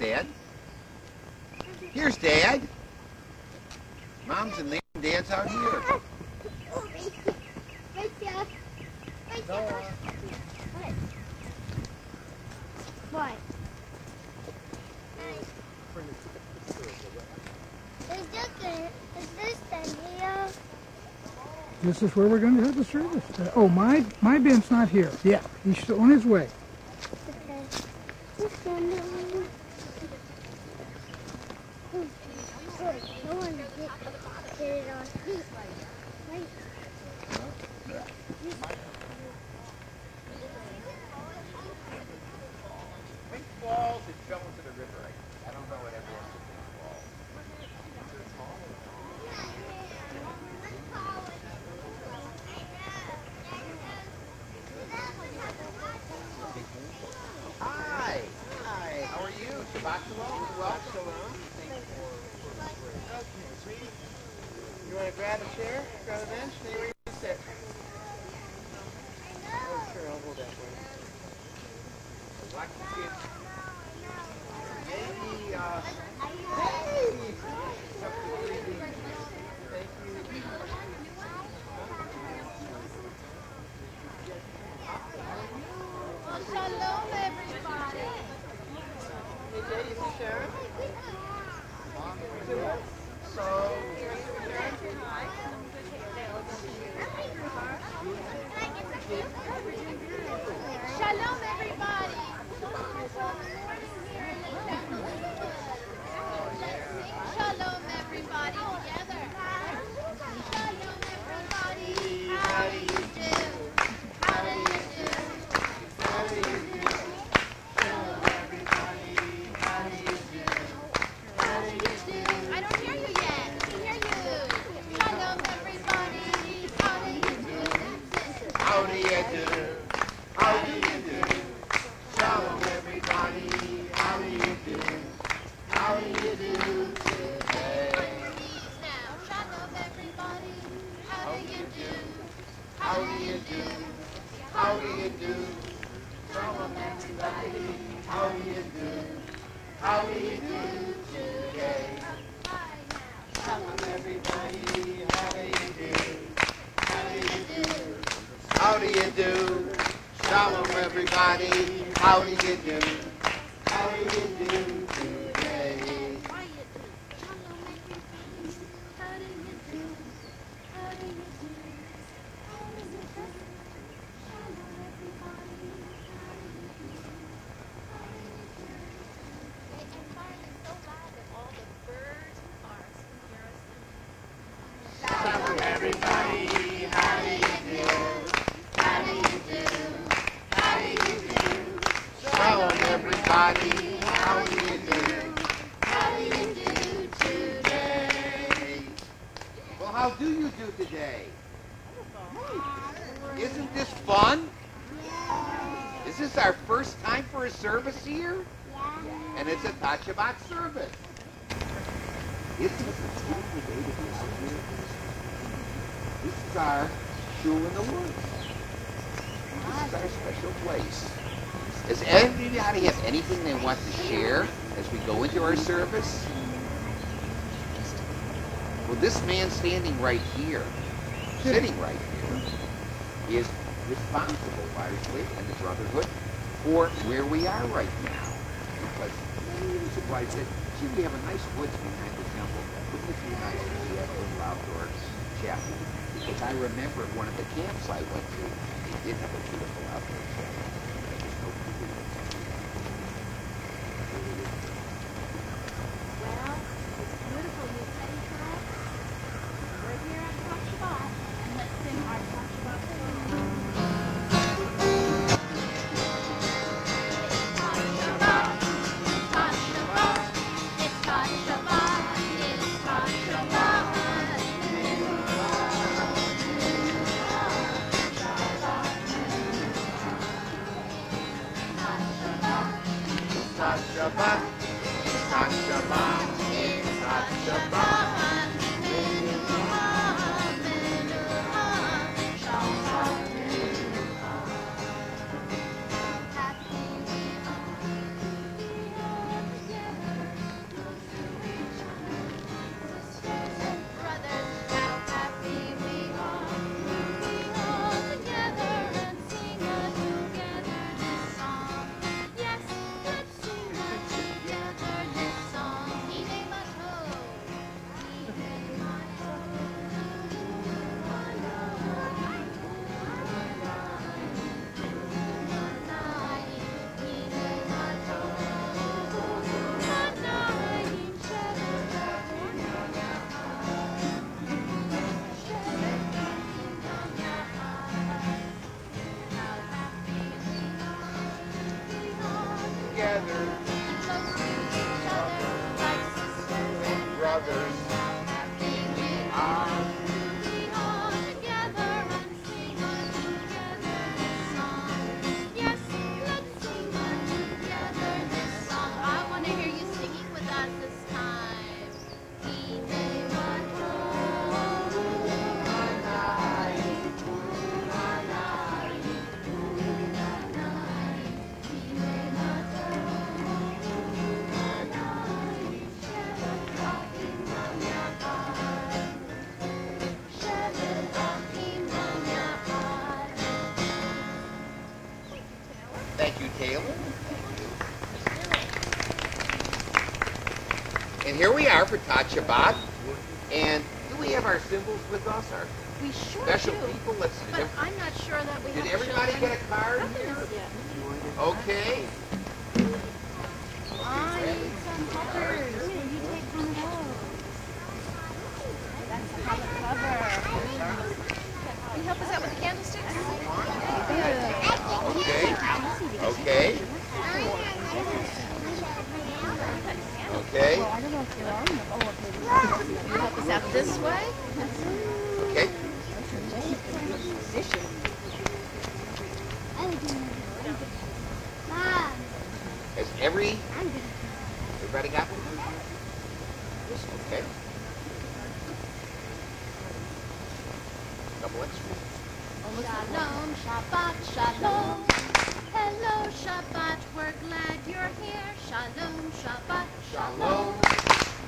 Dad. Here's Dad. Mom's in there and Dad's out here. What? Is this the deal? This is where we're going to have the service. Oh, my Ben's not here. Yeah, he's still on his way. Service. Well, this man standing right here, sitting right here, is responsible, largely, and the Brotherhood, for where we are right now. Because many of the wives said, gee, we have a nice woods behind the temple. Wouldn't it be nice if we had a little outdoor chapel? Because I remember one of the camps I went to, they did have a beautiful outdoor chapel. And here we are for Tot Shabbat. And do we have our symbols with us? Our we sure special do. People? Let's see. But I'm not sure that we did have. Did everybody children. Get a card here? Okay. I need some covers. Can you take one of those? That's a cover. Can you help us out with the candlesticks? Okay. Okay. Well, I don't know if you're on. Can you help us out this way? Okay. Has everybody got one? Okay. Double extra. Shalom, Shabbat, Shalom. Hello, Shabbat, we're glad you're here. Shalom, Shabbat, Shalom.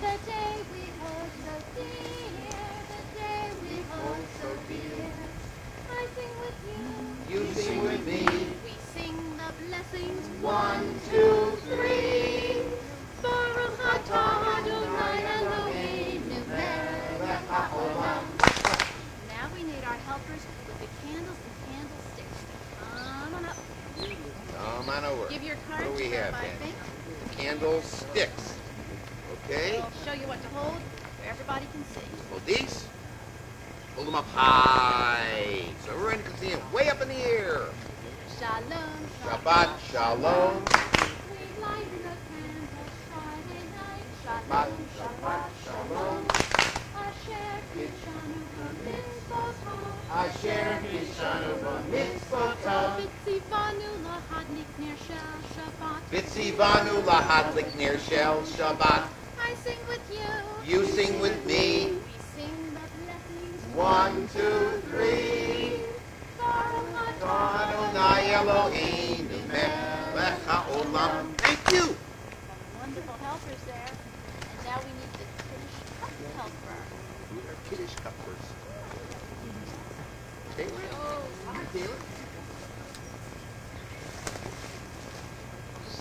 The day we hold so dear, the day we hold so dear. I sing with you. You sing with me. We sing the blessings. 1, 2, 3. Baruch atah Adonai Eloheinu melech haolam. Now we need our helpers with the candles and candlesticks. Come on up. Come on over. Give your card to the candlesticks. Okay. I'll show you what to hold so everybody can see. Hold these. Hold them up high so everyone can see them way up in the air. Shalom, Shabbat, Shalom. We light the candles Friday night. Shabbat, Shabbat, Shalom. Asher Kishanu b'mitzvotav. Asher Kishanu b'mitzvotav. V'tzivanu lahadlik ner shel Shabbat. V'tzivanu lahadlik ner shel Shabbat. I sing with you. You sing with me. We sing the blessings. 1, 2, 3. Adonai Eloheinu melech haolam. Thank you. Wonderful helpers there. And now we need the Kiddush cup helper. We need our Kiddush cup first. Taylor? Hi, Taylor.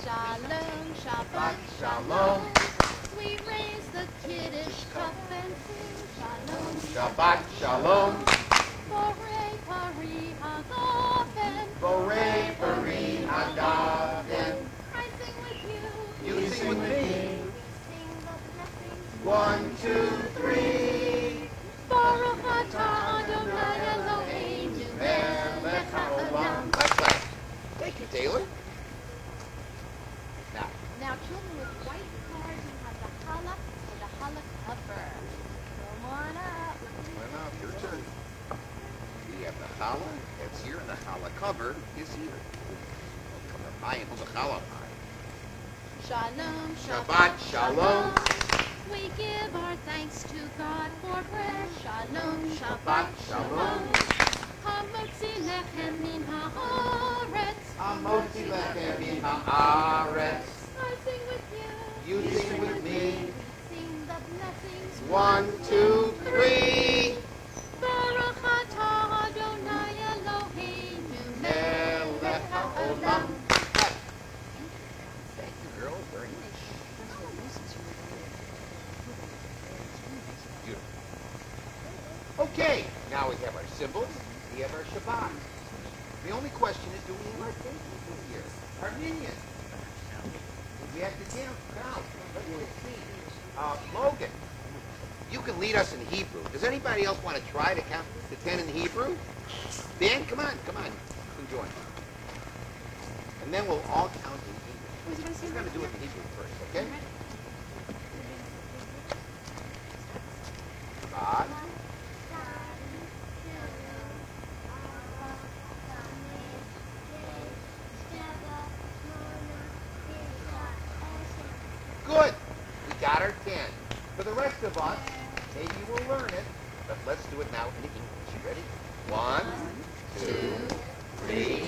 Shalom, Shabbat, Shalom. We raise the Kiddush cup and sing Shalom, Shabbat, Shalom. Borei pari hagaven. Borei pari hagaven. I sing with you. You sing with me. We sing the blessings. 1, 2, 3. Baruch atah Adonai Eloheinu melech haolam. Thank you, Taylor. Now children with white cards, you have the challah or the challah cover. Come on up. Come on up. Your turn. We have the challah that's here, and the challah cover is here. Come up high and hold the challah high. Shalom, Shabbat, Shalom. We give our thanks to God for prayer. Shalom, Shabbat, Shalom. Hamotzi lechem min haaretz. Hamotzi lechem min haaretz. I sing with you. You sing with me. Sing the blessings. 1, 2, 3. Baruch atah Adonai Eloheinu melech haolam. Thank you, girls. Very nice. Beautiful. Okay. Now we have our symbols. We have our Shabbat. The only question is, do we have our people here? Our minions. We have to count. Let me see. Logan, you can lead us in Hebrew. Does anybody else want to try to count to 10 in Hebrew? Dan, come on, and join. And then we'll all count in Hebrew. We're going to do it in Hebrew first, okay? God. Good. We got our 10. For the rest of us, maybe we'll learn it, but let's do it now in English. You ready? 1, 2, 3,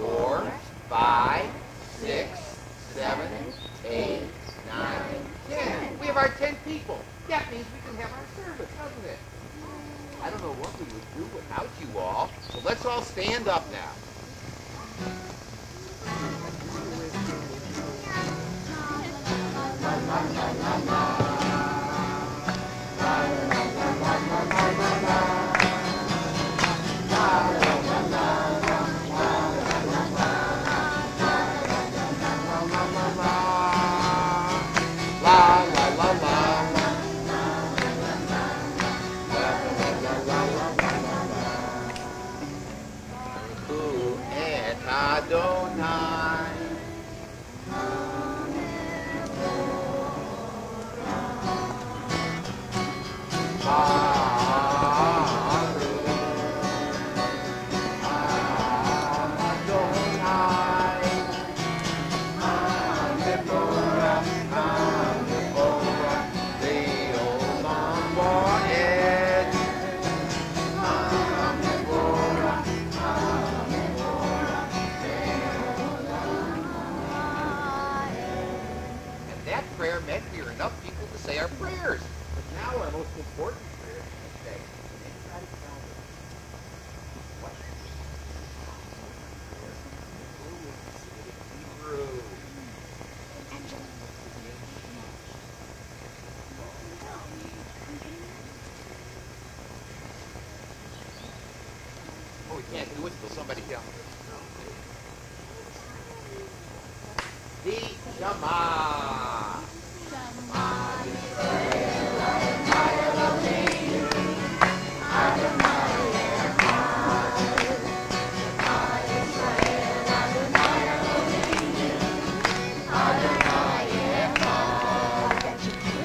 4, 5, 6, 7, 8, 9, 10. We have our 10 people. That means we can have our service, doesn't it? I don't know what we would do without you all, so let's all stand up now. La la la la la. prayer meant we were enough people to say our prayers. But now our most important prayer is to say, anybody tell me what should we do? Hebrew. Oh, we can't do it until somebody tells us. The Shema.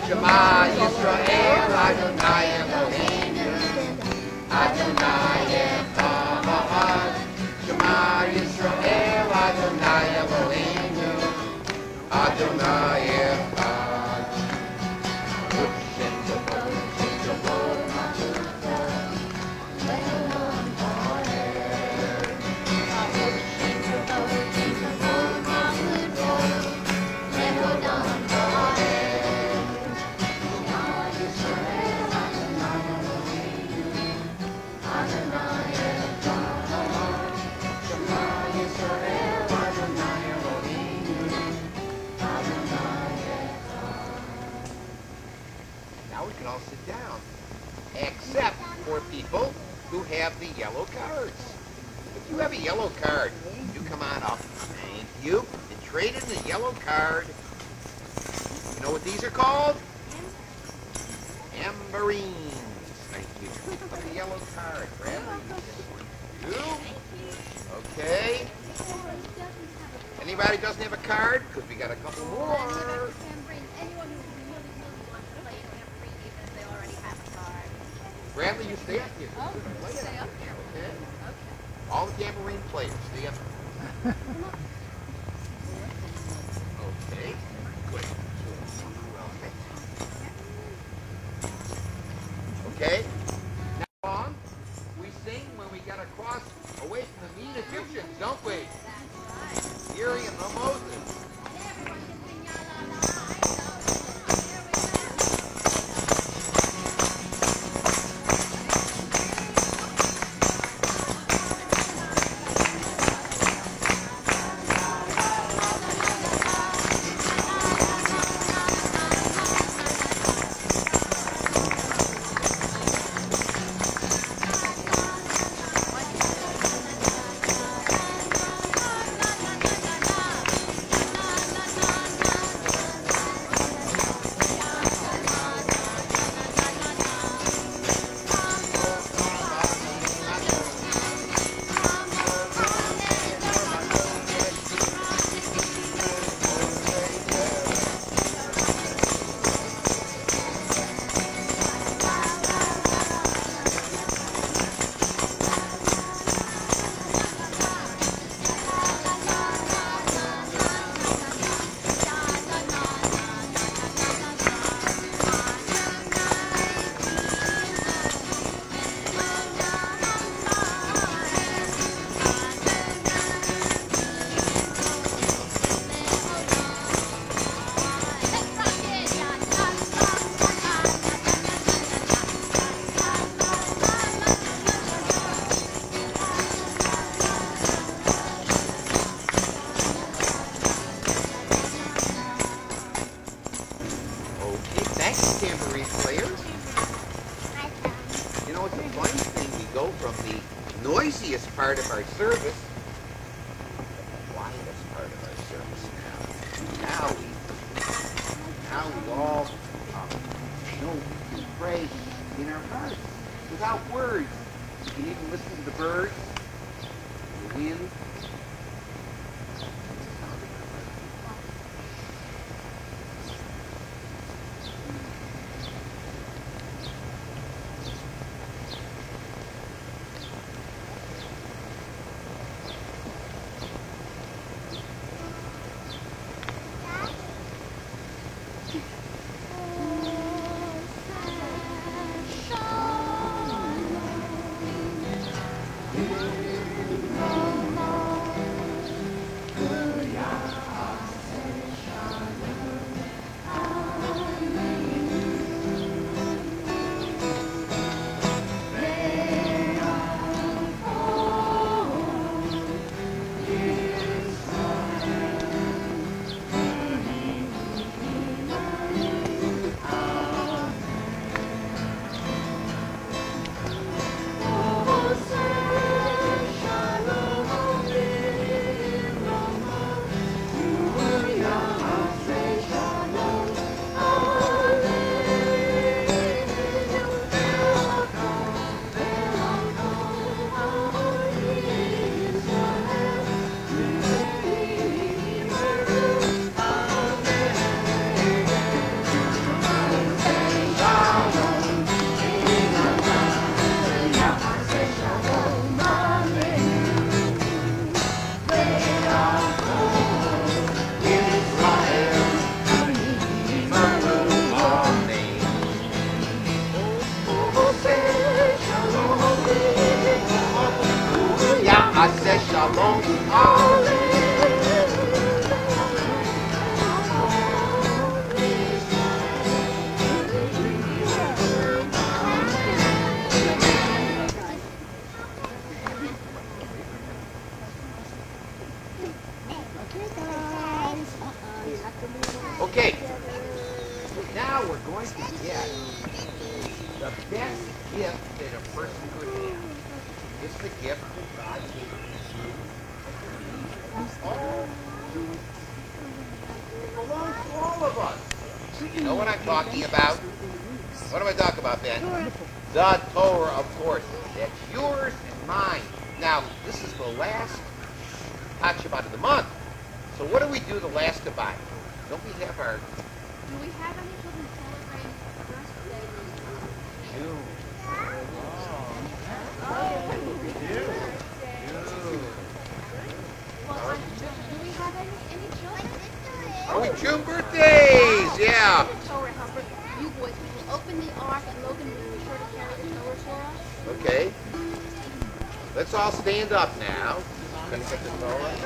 Shema Yisrael Adonai Eloheinu, Adonai Echad. Shema Yisrael Adonai Eloheinu, Adonai Echad. Now we can all sit down, except for people who have the yellow cards. If you have a yellow card, you come on up. Thank you. And trade in the yellow card. You know what these are called? Emberines. Thank you. Put the yellow card. Grab this one. You. Okay. Anybody doesn't have a card? Because we got a couple more. Bradley, you stay up here. Oh, stay up here. Okay. Okay. All the tambourine players, stay up here. Okay. Good. Okay. Now on, we sing when we get across away from the mean Egyptians, don't we? That's right. Miriam and Moses. Noisiest part of our service, the quietest part of our service now. Now we all pray in our hearts without words. You can even listen to the birds, the wind. Now we're going to get the best gift that a person could have. It's the gift that God gave us. It belongs to all of us. You know what I'm talking about? What am I talking about, Ben? The Torah, of course. That's yours and mine. Now, this is the last Tot Shabbat of the month. So what do we do the last Shabbat? Don't we have our... Do we have any children celebrating the rest of the day? Jew. Well, do we have any children? Oh, Jew birthdays! Yeah. You boys will open the ark and Logan will be sure to carry the Torah for us. Okay. Let's all stand up now. Can I get the Torah?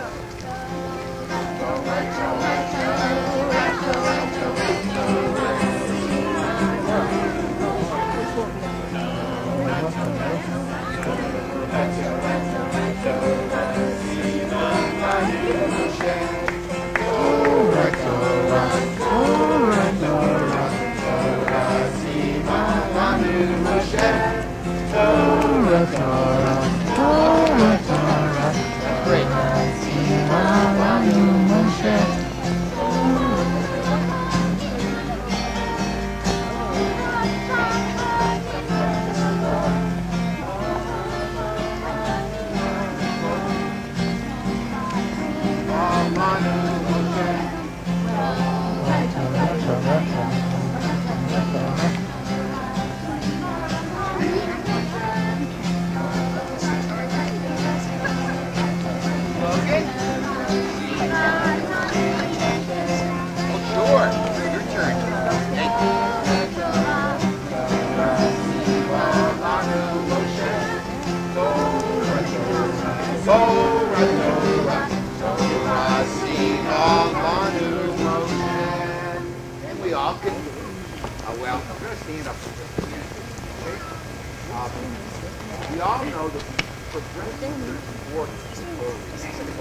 We all know that progressive is important for reasonable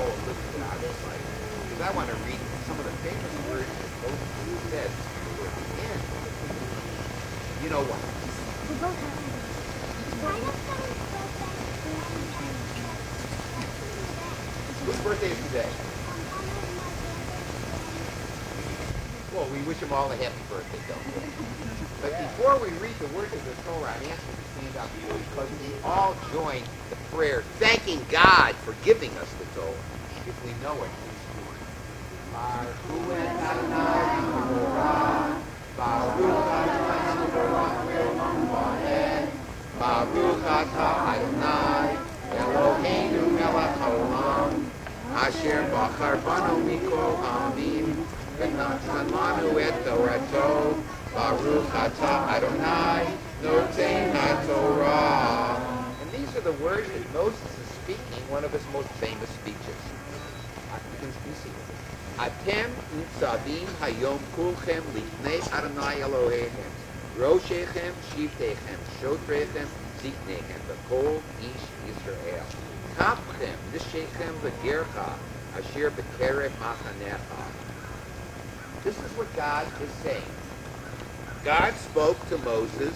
living in our society. Because I want to read some of the famous words that both of you said at the end. You know what? We both have to. Whose birthday is today? Well, we wish them all a happy birthday, don't we? But before we read the words of the Torah, I ask you to stand up because we all join the prayer thanking God for giving us the Torah. If we know it, please. V'natananu et Torato, Baruch Atah Adonai, Noten HaTorah. And these are the words that Moses is speaking, one of his most famous speeches. Atem nitzavim hayom kulchem lifnei Adonai Elohechem, Roshechem, Shivtechem, Shotrechem, Ziknechem, v'kol ish Yisrael. Kapchem, Nishechem, v'gercha, Asher b'kerech machanecha. This is what God is saying. God spoke to Moses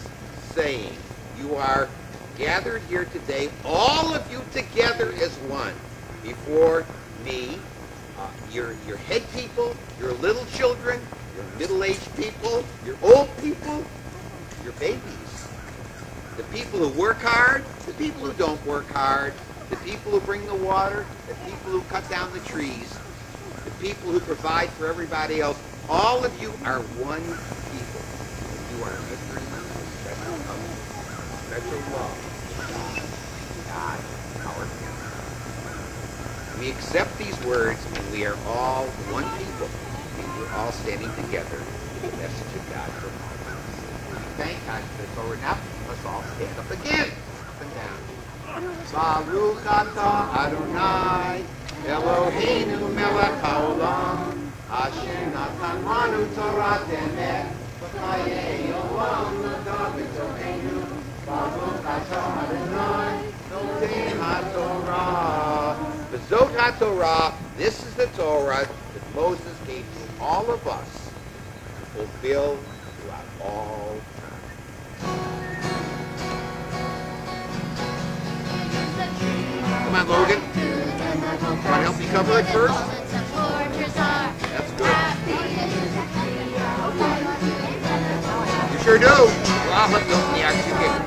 saying, you are gathered here today, all of you together as one, before me, your head people, your little children, your middle-aged people, your old people, your babies, the people who work hard, the people who don't work hard, the people who bring the water, the people who cut down the trees, the people who provide for everybody else. All of you are one people. You are Mr. Special Covenant, Special Love, God, our family. We accept these words, and we are all one people. And we're all standing together in the message of God for all. Thank God for this over. Now, let's all stand up again. Up and down. Baruch atah Adonai, Eloheinu melech haolam. Asher natan lanu Torah emet, v'chayei olam nadav b'toreinu, baruch atah Adonai, noten haTorah. V'zot haTorah, this is the Torah that Moses gave to all of us to fulfill throughout all time. Come on, Logan. Want to help me cover it first? That's good. You sure do. Wow, let's go. Yeah, you can.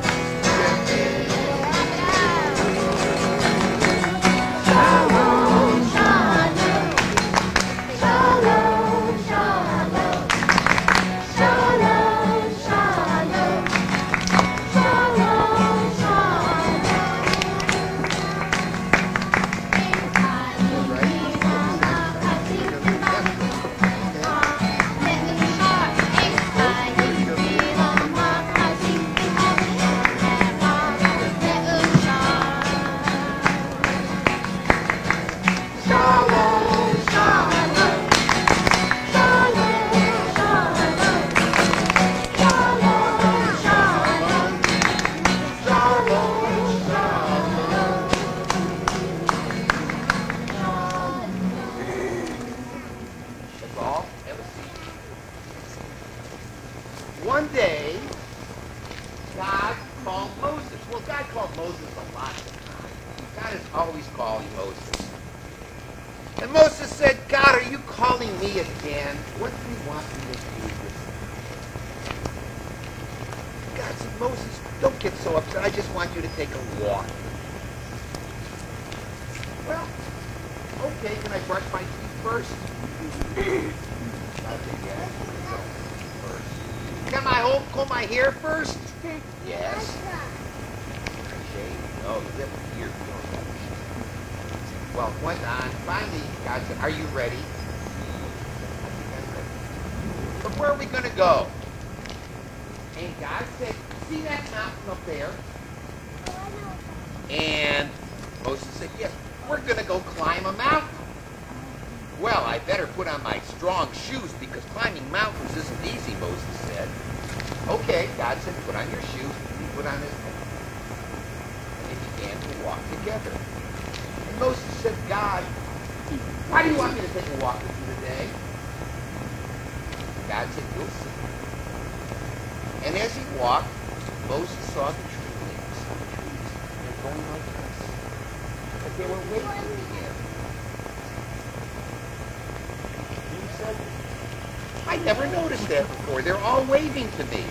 Waving to me.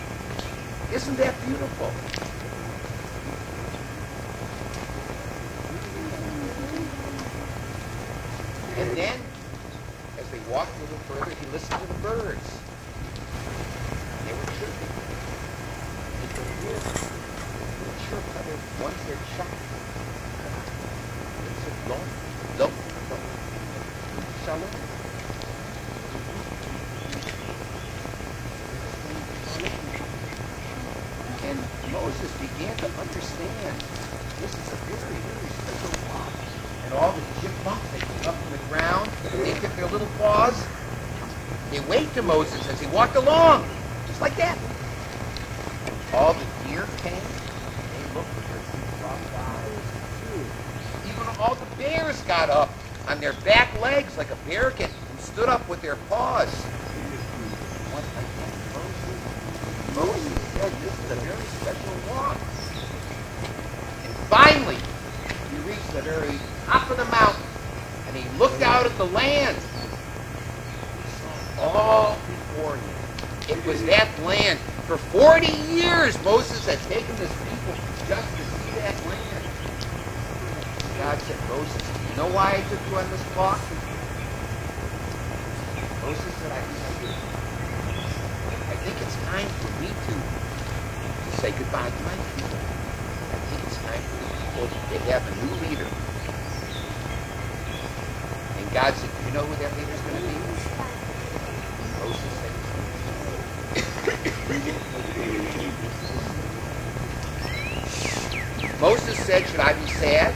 Isn't that beautiful? And then, as they walked a little further, he listened to the birds. They were chirping. He could hear them. They would chirp once they're chopped. It's a long, long, long, shallow. Moses began to understand this is a very, very special walk. And all the chipmunks, they came up from the ground, they took their little paws, they waved to Moses as he walked along, just like that. All the deer came, they looked with their soft eyes, too. Even all the bears got up on their back legs like a bearcat and stood up with their paws. Once I told Moses, this is a very special walk. And finally, he reached the very top of the mountain, and he looked out at the land. He saw all before him. It was that land. For 40 years, Moses had taken his people just to see that land. God said, Moses, you know why I took you on this walk? Moses said, I think it's time for me to say goodbye to my people. I think it's time for the people to have a new leader. And God said, you know who that leader's going to be? Moses said, Moses said, should I be sad?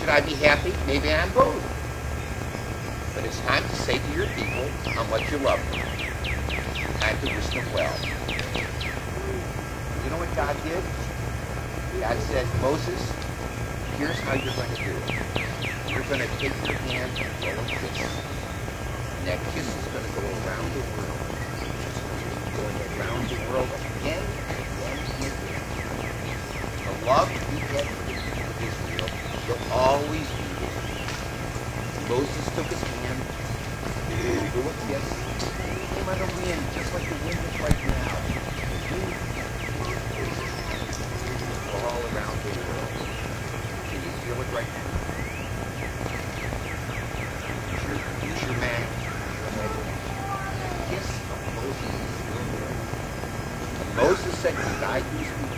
Should I be happy? Maybe I'm both. But it's time to say to your people how much you love them. Time to wish them well. You know what God did? God said, Moses, here's how you're going to do it. You're going to take your hand and blow a kiss. And that kiss is going to go around the world. It's going to go around Moses said he died these people.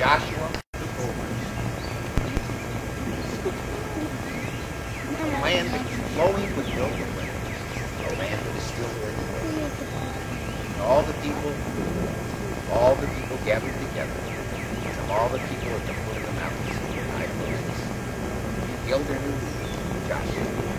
Joshua took over the land that was flowing with milk and honey. The land that is still there. And all the people gathered together, and all the people at the foot of the mountains of the high places. The elder knew Joshua.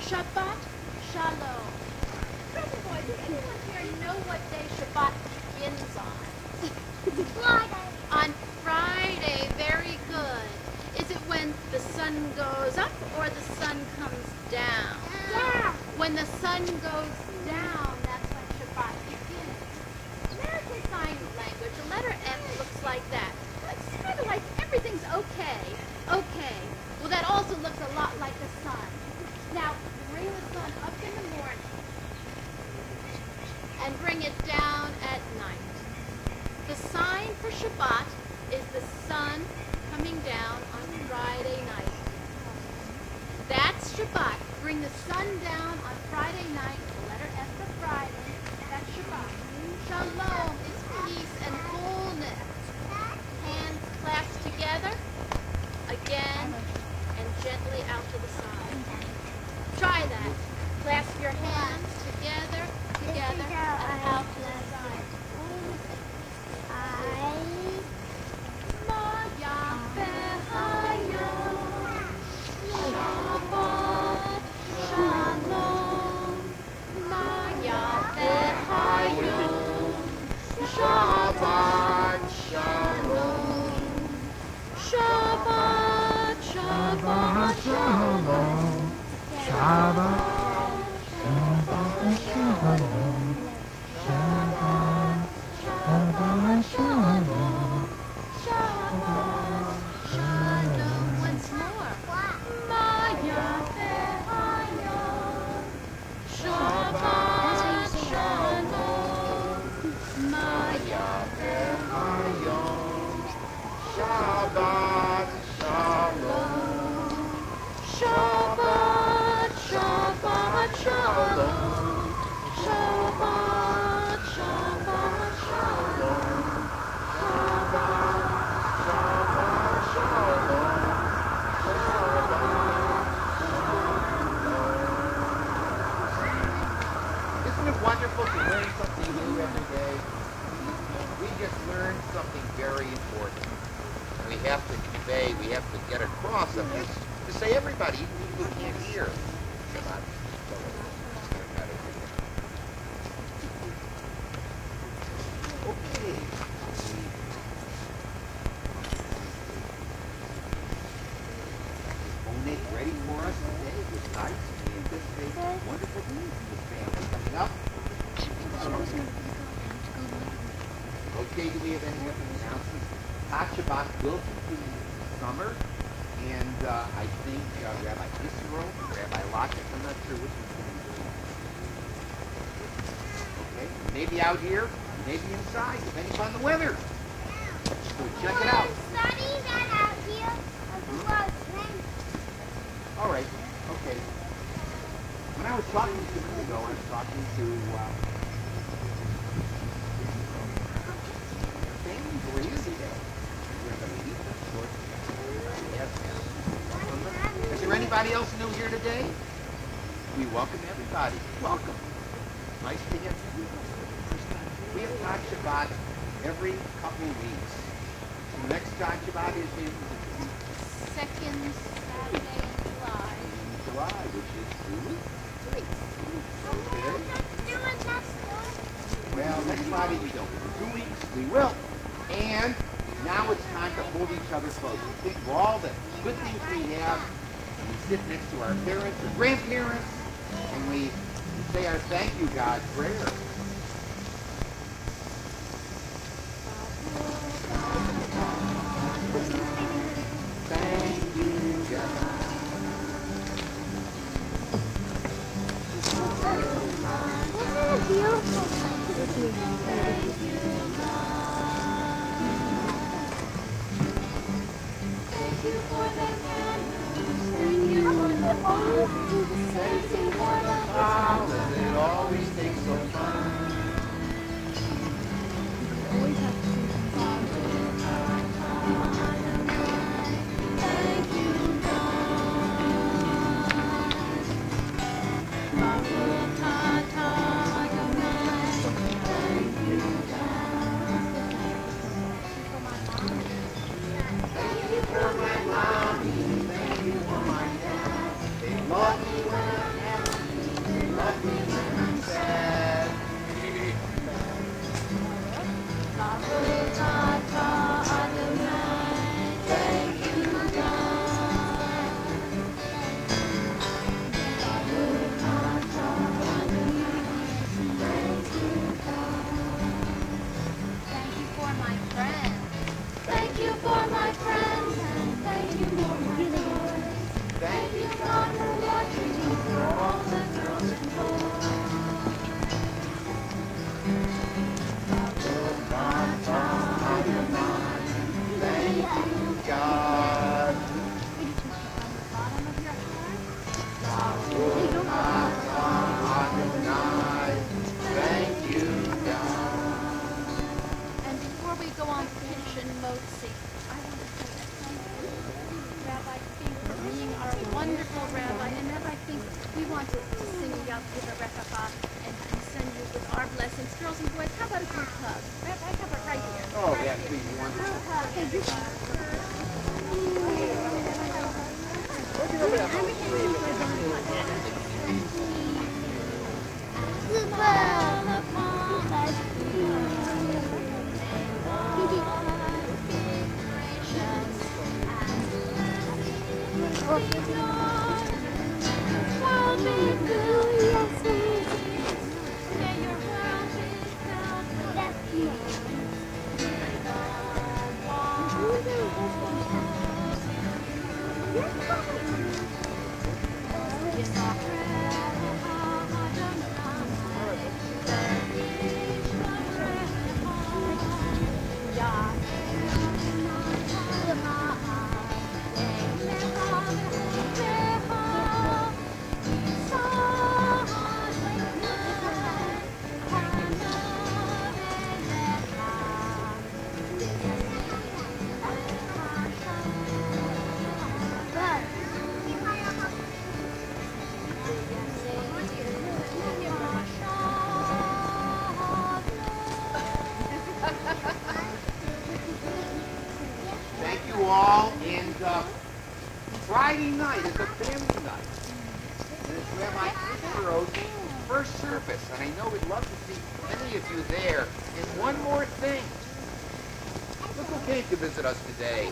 Shabbat, Shabbat. wonderful to learn something new every day. We just learned something very important. We have to convey, we have to get across a message to say everybody, even people who can't hear. Anybody else new here today? We welcome everybody. Welcome. Nice to have you. We have Tot Shabbat every couple of weeks. The next Tot Shabbat is in the second Saturday in July. In July, which is 2 weeks. Okay. Well, next Friday we don't. 2 weeks we will. And now it's time to hold each other close. Think of all the good things we have. We sit next to our parents and grandparents, and we say our thank you, God, prayer. wall, and Friday night is a family night. And it's where my sister wrote first service, and I know we'd love to see many of you there. And one more thing. Look who came to visit us today.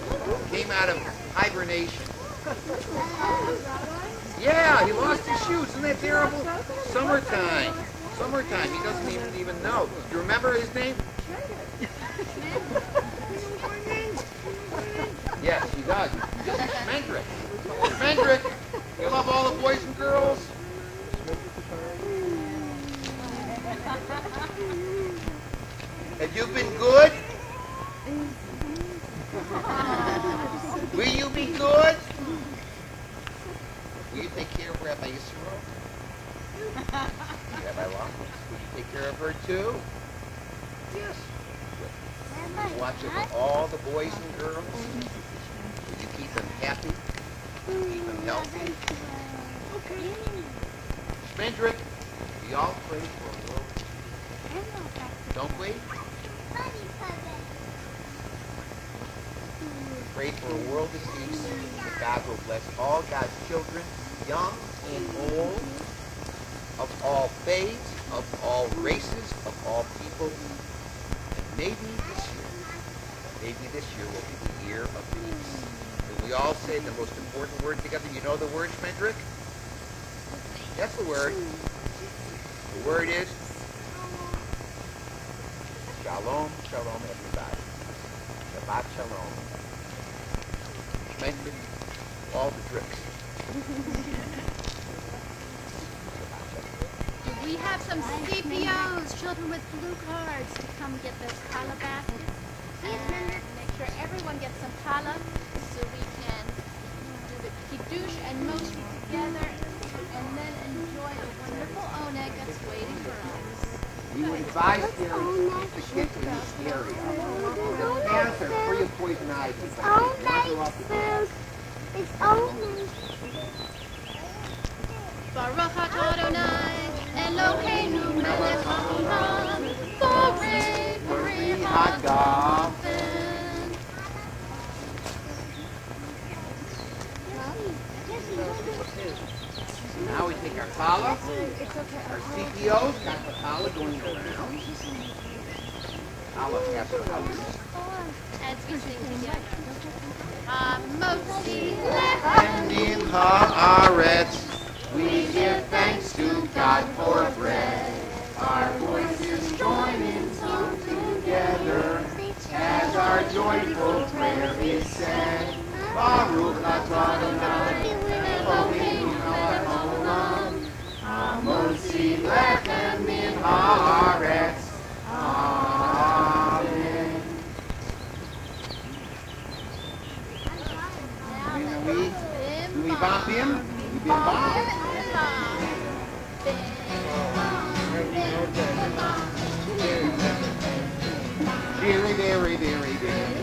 Came out of hibernation. Yeah, he lost his shoes. Isn't that terrible? Summertime. Summertime. He doesn't even know. Do you remember his name? Yes, he does. Schmendrick. Schmendrick, you love all the boys and girls? Have you been good? Will you be good? Will you take care of Rabbi Yisrael? Rabbi Lachlan, will you take care of her too? Yes. Good. Watch over all the boys and girls. Will you keep them happy? Keep them healthy? Okay. Schmendrick, we all pray for a world. Don't we? Pray for a world of peace, that God will bless all God's children, young and old, of all faiths, of all races, of all people. And maybe this year will be the year of peace. And we all say the most important word together. You know the word, Schmendrick? That's the word. The word is Shalom, Shalom, everybody. Shabbat Shalom. All the tricks. We have some CPOs, children with blue cards, to come get those challah baskets. And make sure everyone gets some challah so we can do the kiddush and mostly together and then enjoy the wonderful oneg that's waiting for us. You advise parents to get to this area. Those parents are free of poison ivy. It's oneg food. It's oneg. Baruch atah Adonai, Eloheinu melech ha'olam, borei borei ha'olam. Now we take our challah. Our CPOs got the challah going around. Challah has as we sing together. Motzi lechem ha'aretz. We give thanks to God for bread. Our voices join in song together as our joyful prayer is said. Baruch atah Adonai, Eloheinu melech ha'olam, Motzi lechem min ha'aretz. Amen. Do we bop him? We bop him? Very, very, very, very.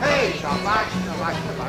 Hey! Shabbat, Shabbat, Shabbat.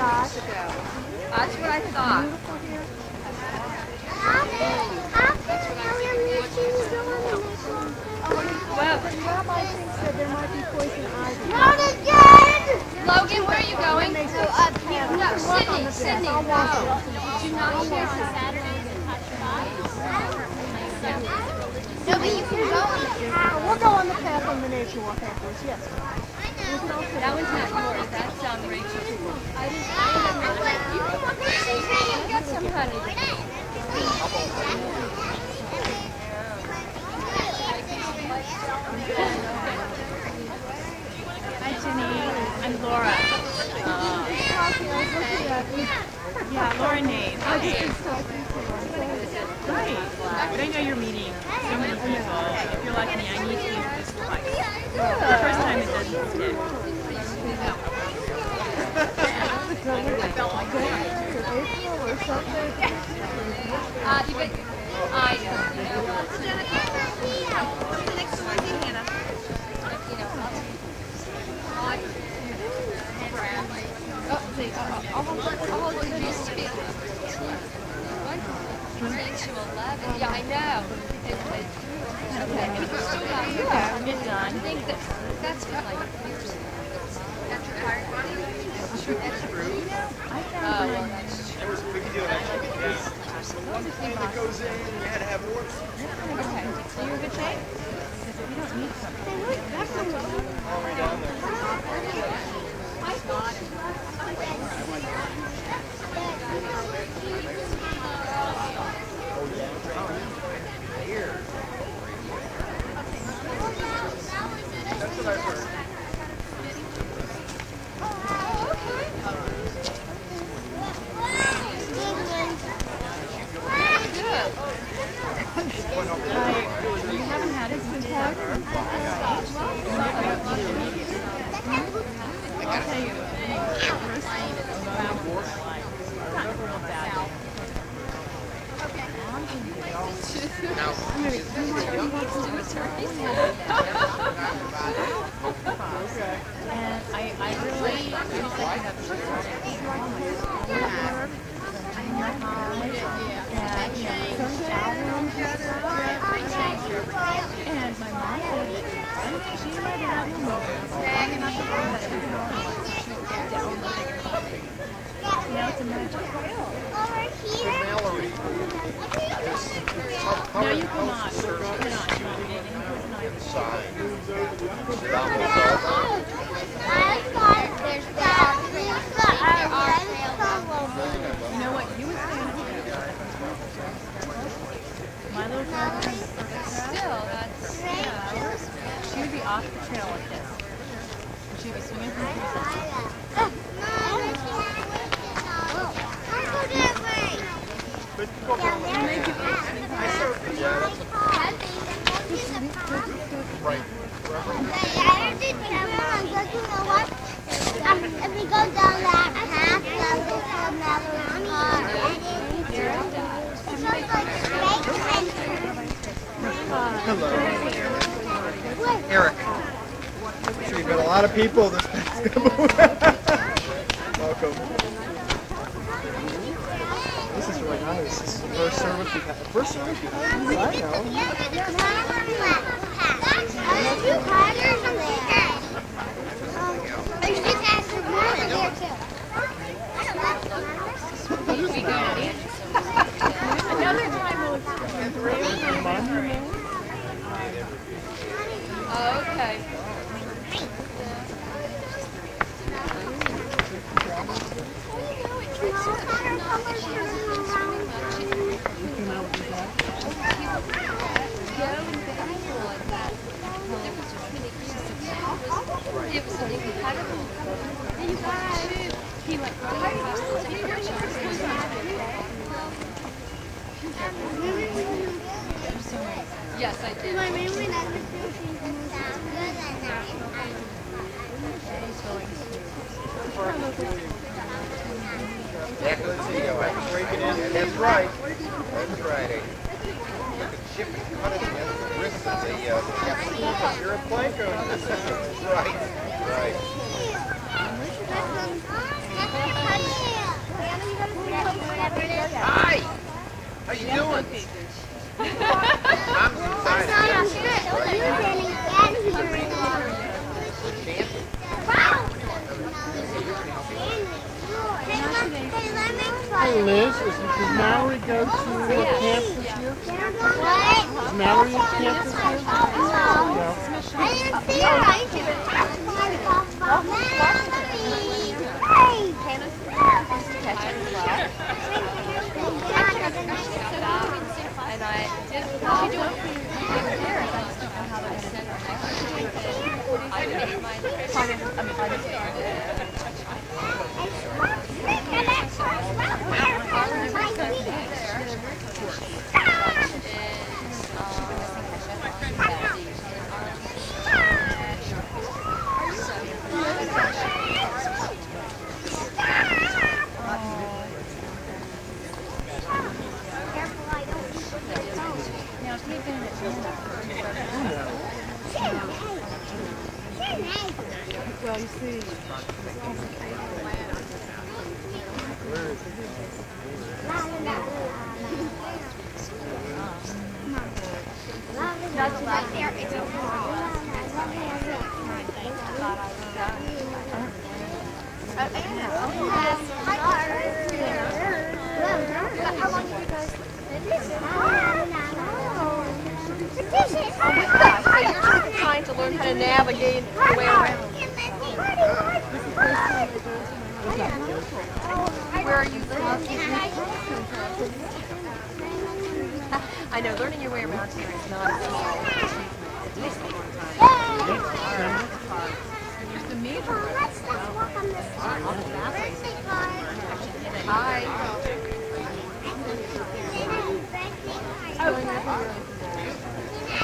gosh. That's what I thought. Rabbi thinks that there might be poison ivy. Not again! Logan, where are you going? No, Sydney, Sydney. Oh. Do not share on Saturdays and Tot Shabbat. No, but you can go on the path. We'll go on the path on the nature walk afterwards, yes. That one's not yours. That's Rachel's. You can get some honey. Hi, Jenny. I'm Laura. Yeah, Laura Nate. Okay. Right. But I know you're meeting so many people. If you're like me, I need to use this twice. The first time it doesn't stick. What's the next one? Yeah, I know. Okay. Get done. I think that's been like years ago. That's required. I found one. We can do it actually. Yeah. One thing that goes in, you had to have warts. Okay. So you're in good shape? We don't need something. Hey, look, that's a little. Oh, we're down there. I thought it was. Oh, yeah. People this past couple welcome. This is really nice. This is the first service we've had. First service we've had. I know. Another time we'll experience rain monument. Okay. Yes, I did. My memory not the and that's right. That's Friday. You can ship it, cut it, and the wrist of the you're a plank. Right. Right. Hi! How you doing? I'm excited. I'm good. Hey Liz, does Mallory go to camp this year? What? Is Mallory at camp this year? No. I didn't see her. Well, you see, I'm trying to learn how to navigate the way around. Where are you from? I know learning your way around here is not at all an achievement. It takes a long time. Here's the mirror. Let's walk on this side. On the birthday card. Hi. Oh, is that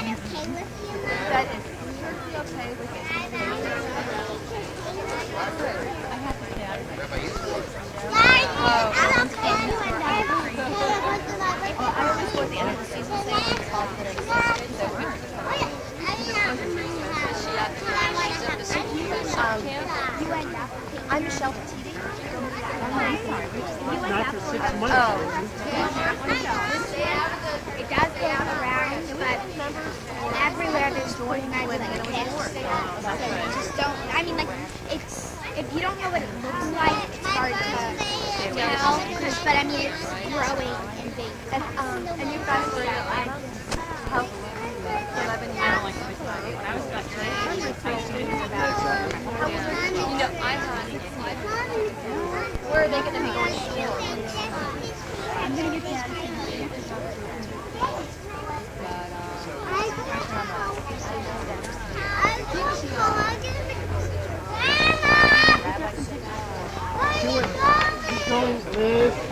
okay with you? That is perfectly okay with you. I'm Michelle Petiti. Not for 6 months. Oh. It does go around, but everywhere there's joy and I just don't, I mean, like, it's, if you don't know what it looks like, it's hard to tell, but I mean, it's growing and big. And you've got to go out. I helped for 11 years. When I was about 9 years old, you know, where are they going to be going to school? I'm going to get that. But,